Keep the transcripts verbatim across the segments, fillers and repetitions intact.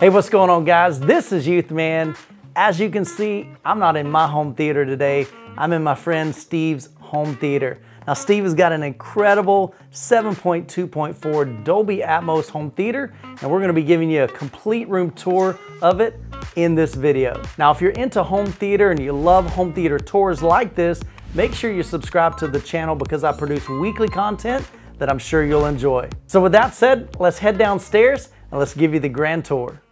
Hey, what's going on, guys? This is Youthman. As you can see, I'm not in my home theater today. I'm in my friend Steve's home theater. Now, Steve has got an incredible seven point two point four Dolby Atmos home theater, and we're gonna be giving you a complete room tour of it in this video. Now, if you're into home theater and you love home theater tours like this, make sure you subscribe to the channel because I produce weekly content that I'm sure you'll enjoy. So with that said, let's head downstairs and let's give you the grand tour.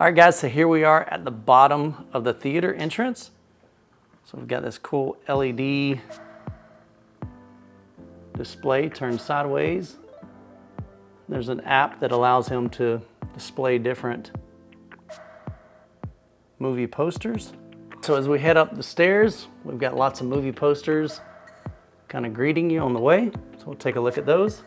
All right, guys, so here we are at the bottom of the theater entrance. So we've got this cool L E D display turned sideways. There's an app that allows him to display different movie posters. So as we head up the stairs, we've got lots of movie posters kind of greeting you on the way. So we'll take a look at those.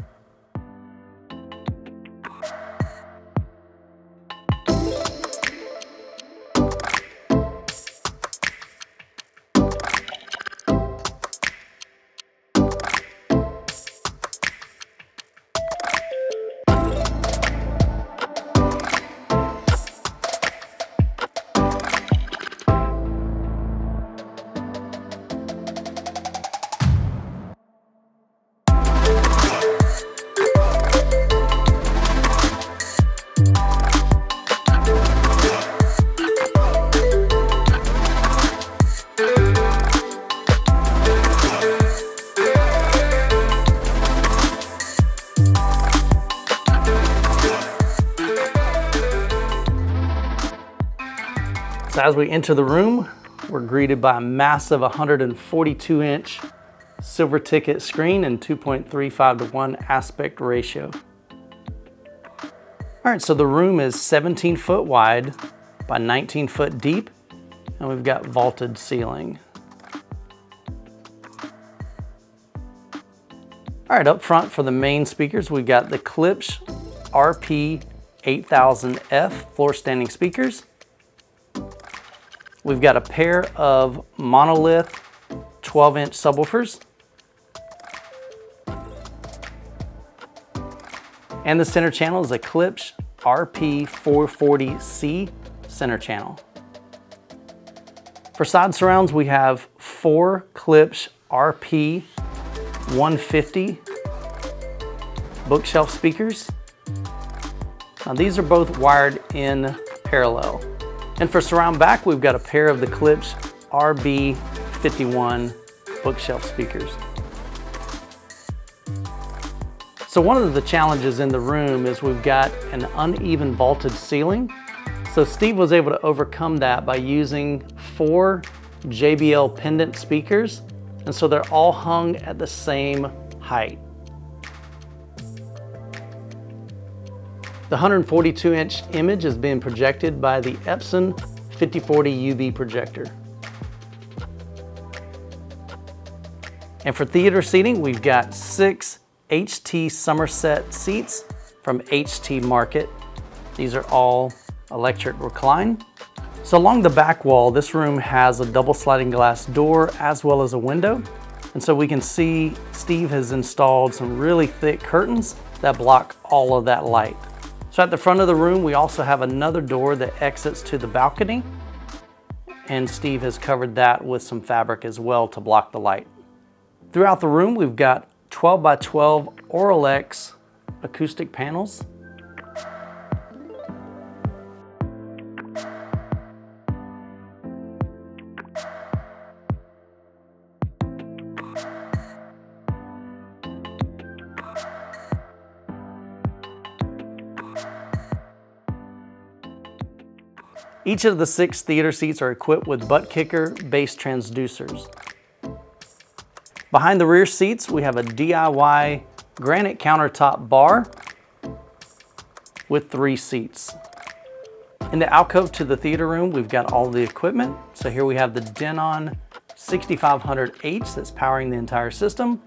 As we enter the room, we're greeted by a massive one hundred forty-two inch Silver Ticket screen and two point three five to one aspect ratio. All right, so the room is seventeen foot wide by nineteen foot deep, and we've got vaulted ceiling. All right, up front for the main speakers, we've got the Klipsch R P eight thousand F floor standing speakers. We've got a pair of Monolith twelve inch subwoofers. And the center channel is a Klipsch R P four forty C center channel. For side surrounds, we have four Klipsch R P one fifty bookshelf speakers. Now these are both wired in parallel. And for surround back, we've got a pair of the Klipsch R B fifty-one bookshelf speakers. So one of the challenges in the room is we've got an uneven vaulted ceiling. So Steve was able to overcome that by using four J B L pendant speakers. And so they're all hung at the same height. The one hundred forty-two inch image is being projected by the Epson fifty forty U B projector. And for theater seating, we've got six H T Somerset seats from H T Market. These are all electric recline. So along the back wall, this room has a double sliding glass door as well as a window. And so we can see Steve has installed some really thick curtains that block all of that light. So at the front of the room, we also have another door that exits to the balcony, and Steve has covered that with some fabric as well to block the light. Throughout the room, we've got twelve by twelve Auralex acoustic panels. Each of the six theater seats are equipped with butt kicker bass transducers. Behind the rear seats, we have a D I Y granite countertop bar with three seats. In the alcove to the theater room, we've got all the equipment. So here we have the Denon sixty-five hundred H that's powering the entire system.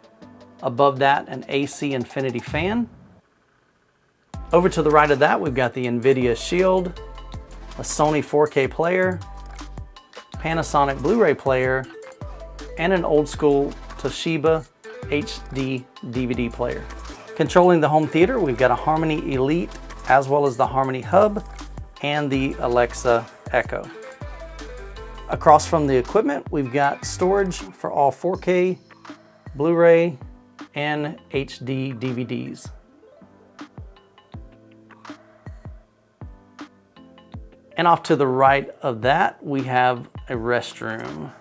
Above that, an A C Infinity fan. Over to the right of that, we've got the Nvidia Shield, a Sony four K player, Panasonic Blu-ray player, and an old school Toshiba H D D V D player. Controlling the home theater, we've got a Harmony Elite as well as the Harmony Hub and the Alexa Echo. Across from the equipment, we've got storage for all four K, Blu-ray, and H D D V Ds. And off to the right of that, we have a restroom.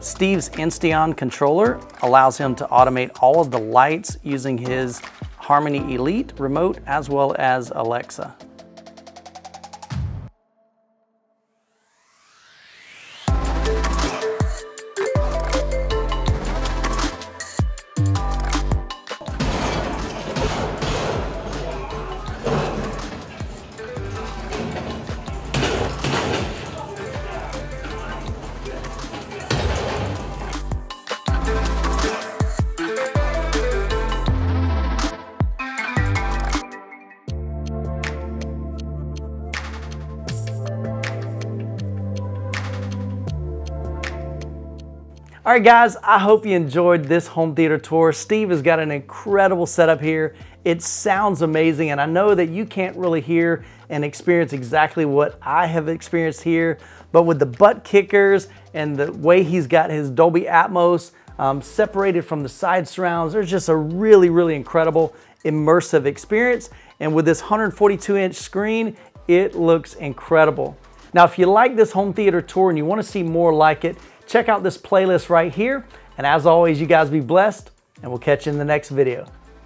Steve's Insteon controller allows him to automate all of the lights using his Harmony Elite remote as well as Alexa. All right guys, I hope you enjoyed this home theater tour. Steve has got an incredible setup here. It sounds amazing, and I know that you can't really hear and experience exactly what I have experienced here, but with the butt kickers and the way he's got his Dolby Atmos um, separated from the side surrounds, there's just a really, really incredible immersive experience. And with this one hundred forty-two inch screen, it looks incredible. Now, if you like this home theater tour and you want to see more like it, check out this playlist right here. And as always, you guys be blessed, and we'll catch you in the next video.